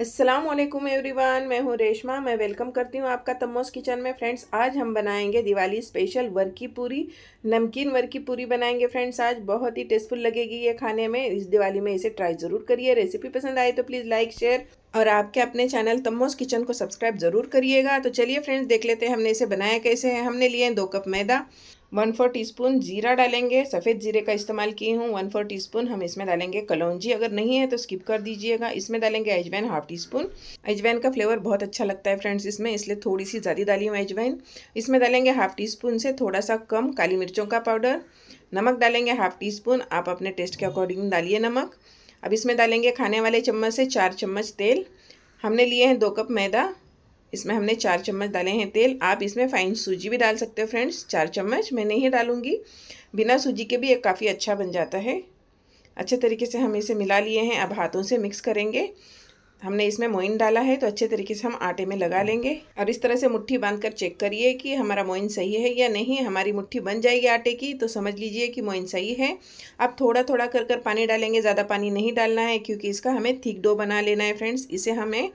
अस्सलामुअलैकुम एवरीवन, मैं हूँ रेशमा। मैं वेलकम करती हूँ आपका तम्मोस किचन में। फ्रेंड्स, आज हम बनाएंगे दिवाली स्पेशल वरकी पूरी, नमकीन वरकी पूरी बनाएंगे। फ्रेंड्स, आज बहुत ही टेस्टफुल लगेगी ये खाने में। इस दिवाली में इसे ट्राई ज़रूर करिए। रेसिपी पसंद आए तो प्लीज़ लाइक, शेयर और आपके अपने चैनल तम्मोस किचन को सब्सक्राइब ज़रूर करिएगा। तो चलिए फ्रेंड्स, देख लेते हैं हमने इसे बनाया कैसे है। हमने लिए 2 कप मैदा, 1/4 टीस्पून जीरा डालेंगे। सफ़ेद जीरे का इस्तेमाल की हूँ। 1/4 टीस्पून हम इसमें डालेंगे कलौंजी, अगर नहीं है तो स्किप कर दीजिएगा। इसमें डालेंगे अजवाइन, हाफ टी स्पून। अजवाइन का फ्लेवर बहुत अच्छा लगता है फ्रेंड्स इसमें, इसलिए थोड़ी सी ज़्यादा डाली हूँ अजवाइन। इसमें डालेंगे हाफ टी स्पून से थोड़ा सा कम काली मिर्चों का पाउडर। नमक डालेंगे हाफ टी स्पून, आप अपने टेस्ट के अकॉर्डिंग डालिए नमक। अब इसमें डालेंगे खाने वाले चम्मच से 4 चम्मच तेल। हमने लिए हैं 2 कप मैदा, इसमें हमने 4 चम्मच डाले हैं तेल। आप इसमें फाइन सूजी भी डाल सकते हो फ्रेंड्स, 4 चम्मच। मैं नहीं डालूंगी, बिना सूजी के भी ये काफ़ी अच्छा बन जाता है। अच्छे तरीके से हम इसे मिला लिए हैं। अब हाथों से मिक्स करेंगे। हमने इसमें मोइन डाला है तो अच्छे तरीके से हम आटे में लगा लेंगे। और इस तरह से मुट्ठी बांधकर चेक करिए कि हमारा मोइन सही है या नहीं। हमारी मुट्ठी बन जाएगी आटे की तो समझ लीजिए कि मोइन सही है। अब थोड़ा थोड़ा कर कर पानी डालेंगे, ज़्यादा पानी नहीं डालना है क्योंकि इसका हमें थिक डो बना लेना है फ्रेंड्स। इसे हमें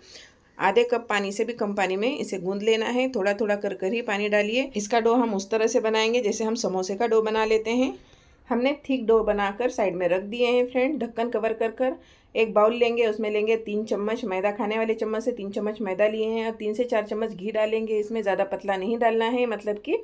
आधे कप पानी से भी कम पानी में इसे गूंद लेना है। थोड़ा थोड़ा कर कर ही पानी डालिए। इसका डो हम उस तरह से बनाएंगे जैसे हम समोसे का डो बना लेते हैं। हमने थिक डो बनाकर साइड में रख दिए हैं फ्रेंड। ढक्कन कवर कर कर एक बाउल लेंगे, उसमें लेंगे 3 चम्मच मैदा, खाने वाले चम्मच से 3 चम्मच मैदा लिए हैं। और 3 से 4 चम्मच घी डालेंगे इसमें। ज़्यादा पतला नहीं डालना है, मतलब कि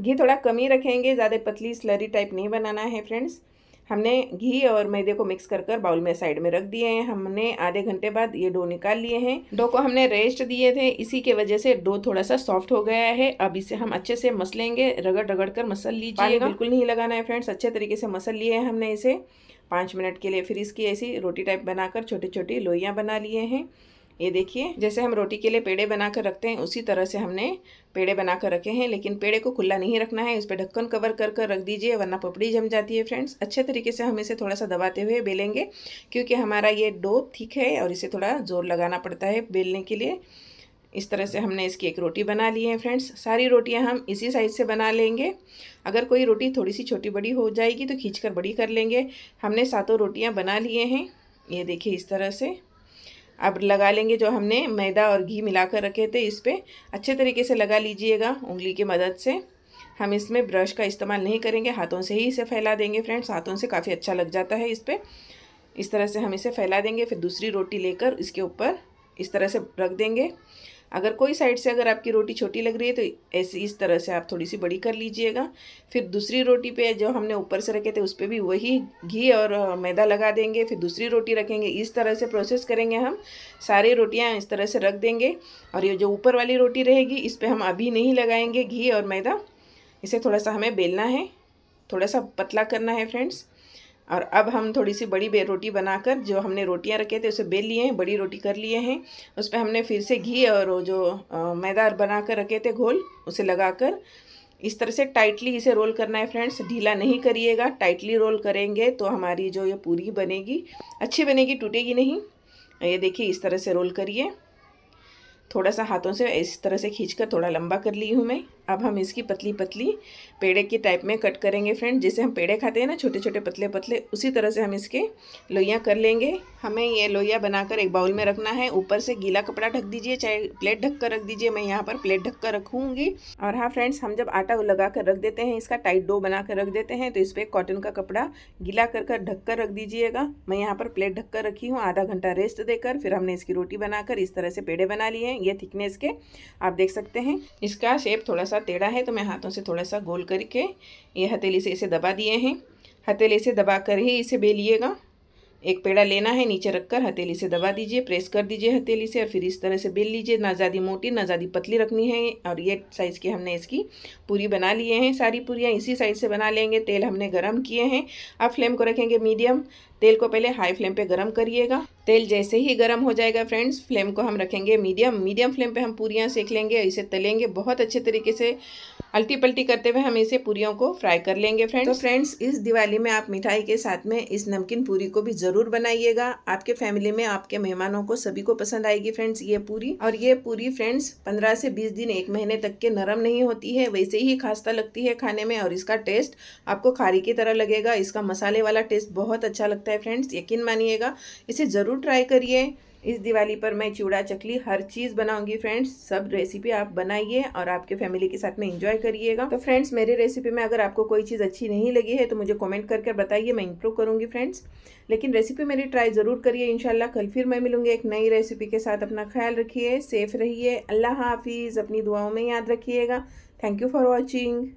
घी थोड़ा कम ही रखेंगे, ज़्यादा पतली स्लरी टाइप नहीं बनाना है फ्रेंड्स। हमने घी और मैदे को मिक्स कर कर बाउल में साइड में रख दिए हैं। हमने आधे घंटे बाद ये डो निकाल लिए हैं। डो को हमने रेस्ट दिए थे, इसी के वजह से डो थोड़ा सा सॉफ्ट हो गया है। अब इसे हम अच्छे से मसलेंगे, रगड़ रगड़ कर मसल लीजिएगा, बिल्कुल नहीं लगाना है फ्रेंड्स। अच्छे तरीके से मसल लिए हैं हमने इसे 5 मिनट के लिए। फिर इसकी ऐसी रोटी टाइप बनाकर छोटी छोटी लोइयाँ बना लिए हैं। ये देखिए, जैसे हम रोटी के लिए पेड़े बनाकर रखते हैं उसी तरह से हमने पेड़े बनाकर रखे हैं। लेकिन पेड़े को खुला नहीं रखना है, उस पर ढक्कन कवर कर कर रख दीजिए वरना पपड़ी जम जाती है फ्रेंड्स। अच्छे तरीके से हम इसे थोड़ा सा दबाते हुए बेलेंगे क्योंकि हमारा ये डो थिक है और इसे थोड़ा जोर लगाना पड़ता है बेलने के लिए। इस तरह से हमने इसकी एक रोटी बना ली है फ्रेंड्स। सारी रोटियां हम इसी साइज़ से बना लेंगे। अगर कोई रोटी थोड़ी सी छोटी बड़ी हो जाएगी तो खींच कर बड़ी कर लेंगे। हमने 7 रोटियाँ बना लिए हैं, ये देखिए इस तरह से। अब लगा लेंगे जो हमने मैदा और घी मिलाकर रखे थे इस पर। अच्छे तरीके से लगा लीजिएगा उंगली की मदद से। हम इसमें ब्रश का इस्तेमाल नहीं करेंगे, हाथों से ही इसे फैला देंगे फ्रेंड्स। हाथों से काफ़ी अच्छा लग जाता है इस पर। इस तरह से हम इसे फैला देंगे। फिर दूसरी रोटी लेकर इसके ऊपर इस तरह से रख देंगे। अगर कोई साइड से अगर आपकी रोटी छोटी लग रही है तो ऐसे इस तरह से आप थोड़ी सी बड़ी कर लीजिएगा। फिर दूसरी रोटी पे जो हमने ऊपर से रखे थे उस पर भी वही घी और मैदा लगा देंगे। फिर दूसरी रोटी रखेंगे, इस तरह से प्रोसेस करेंगे। हम सारी रोटियां इस तरह से रख देंगे। और ये जो ऊपर वाली रोटी रहेगी इस पर हम अभी नहीं लगाएंगे घी और मैदा, इसे थोड़ा सा हमें बेलना है, थोड़ा सा पतला करना है फ्रेंड्स। और अब हम थोड़ी सी बड़ी रोटी बनाकर जो हमने रोटियां रखे थे उसे बेल लिए हैं, बड़ी रोटी कर लिए हैं। उस पर हमने फिर से घी और जो मैदा बनाकर रखे थे घोल उसे लगाकर इस तरह से टाइटली इसे रोल करना है फ्रेंड्स। ढीला नहीं करिएगा, टाइटली रोल करेंगे तो हमारी जो ये पूरी बनेगी अच्छी बनेगी, टूटेगी नहीं। ये देखिए इस तरह से रोल करिए। थोड़ा सा हाथों से इस तरह से खींचकर थोड़ा लंबा कर ली हूँ मैं। अब हम इसकी पतली पतली पेड़े की टाइप में कट करेंगे फ्रेंड। जैसे हम पेड़े खाते हैं ना, छोटे छोटे पतले पतले, उसी तरह से हम इसके लोइयाँ कर लेंगे। हमें ये लोइयाँ बनाकर एक बाउल में रखना है। ऊपर से गीला कपड़ा ढक दीजिए, चाहे प्लेट ढक कर रख दीजिए। मैं यहाँ पर प्लेट ढक कर रखूँगी। और हाँ फ्रेंड्स, हम जब आटा लगा कर रख देते हैं, इसका टाइट डो बना कर रख देते हैं तो इस पर कॉटन का कपड़ा गीला कर कर ढक कर रख दीजिएगा। मैं यहाँ पर प्लेट ढक कर रखी हूँ। आधा घंटा रेस्ट देकर फिर हमने इसकी रोटी बनाकर इस तरह से पेड़े बना लिए हैं। ये थिकनेस के आप देख सकते हैं। इसका शेप थोड़ा सा टेढ़ा है तो मैं हाथों से थोड़ा सा गोल करके ये हथेली से इसे दबा दिए हैं। हथेली से दबा कर ही इसे बेलिएगा। एक पेड़ा लेना है, नीचे रखकर हथेली से दबा दीजिए, प्रेस कर दीजिए हथेली से और फिर इस तरह से बेल लीजिए। ना ज़्यादा मोटी ना ज़्यादा पतली रखनी है। और ये साइज़ की हमने इसकी पूरी बना लिए हैं। सारी पूरियाँ इसी साइज़ से बना लेंगे। तेल हमने गरम किए हैं। अब फ्लेम को रखेंगे मीडियम। तेल को पहले हाई फ्लेम पे गरम करिएगा। तेल जैसे ही गरम हो जाएगा फ्रेंड्स, फ्लेम को हम रखेंगे मीडियम। मीडियम फ्लेम पे हम पूरियाँ सेक लेंगे, इसे तलेंगे बहुत अच्छे तरीके से। अल्टी पल्टी करते हुए हम इसे पूरियों को फ्राई कर लेंगे फ्रेंड्स। तो फ्रेंड्स, इस दिवाली में आप मिठाई के साथ में इस नमकीन पूरी को भी ज़रूर बनाइएगा। आपके फैमिली में आपके मेहमानों को सभी को पसंद आएगी फ्रेंड्स ये पूरी। और ये पूरी फ्रेंड्स 15 से 20 दिन, 1 महीने तक के नरम नहीं होती है, वैसे ही खास्ता लगती है खाने में। और इसका टेस्ट आपको खारी की तरह लगेगा। इसका मसाले वाला टेस्ट बहुत अच्छा लगता है फ्रेंड्स, यकीन मानिएगा। इसे ज़रूर ट्राई करिए। इस दिवाली पर मैं चूड़ा चकली हर चीज़ बनाऊंगी फ्रेंड्स। सब रेसिपी आप बनाइए और आपके फैमिली के साथ में एंजॉय करिएगा। तो फ्रेंड्स मेरे रेसिपी में अगर आपको कोई चीज़ अच्छी नहीं लगी है तो मुझे कमेंट करके बताइए, मैं इंप्रूव करूँगी फ्रेंड्स। लेकिन रेसिपी मेरी ट्राई ज़रूर करिए। इंशाल्लाह कल फिर मैं मिलूँगी एक नई रेसिपी के साथ। अपना ख्याल रखिए, सेफ रहिए, अल्लाह हाफिज़, अपनी दुआओं में याद रखिएगा। Thank you for watching.